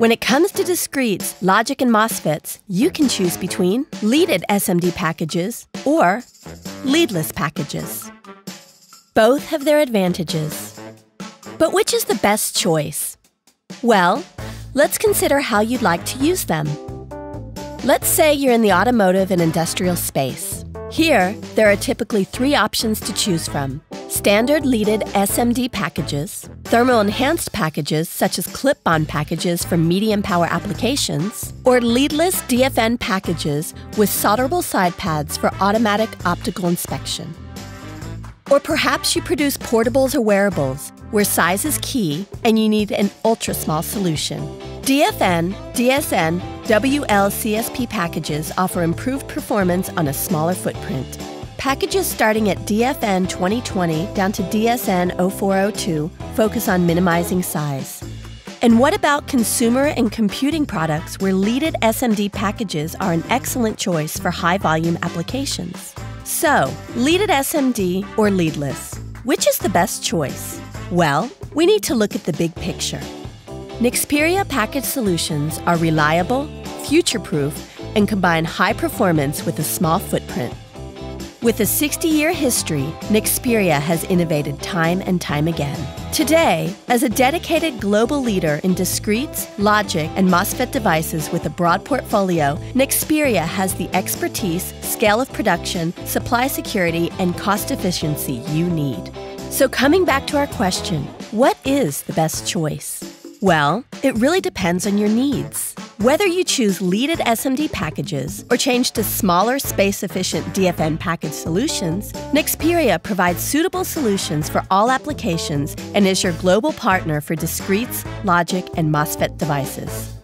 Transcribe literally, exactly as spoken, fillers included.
When it comes to discretes, logic, and MOSFETs, you can choose between leaded S M D packages or leadless packages. Both have their advantages. But which is the best choice? Well, let's consider how you'd like to use them. Let's say you're in the automotive and industrial space. Here, there are typically three options to choose from: standard leaded S M D packages, thermal enhanced packages such as clip-on packages for medium power applications, or leadless D F N packages with solderable side pads for automatic optical inspection. Or perhaps you produce portables or wearables where size is key and you need an ultra-small solution. D F N, D S N, W L C S P packages offer improved performance on a smaller footprint. Packages starting at D F N twenty twenty down to D S N oh four oh two focus on minimizing size. And what about consumer and computing products where leaded S M D packages are an excellent choice for high-volume applications? So, leaded S M D or leadless, which is the best choice? Well, we need to look at the big picture. Nexperia package solutions are reliable, future-proof, and combine high performance with a small footprint. With a sixty-year history, Nexperia has innovated time and time again. Today, as a dedicated global leader in discretes, logic, and MOSFET devices with a broad portfolio, Nexperia has the expertise, scale of production, supply security, and cost efficiency you need. So coming back to our question, what is the best choice? Well, it really depends on your needs. Whether you choose leaded S M D packages or change to smaller, space-efficient D F N package solutions, Nexperia provides suitable solutions for all applications and is your global partner for discretes, logic, and MOSFET devices.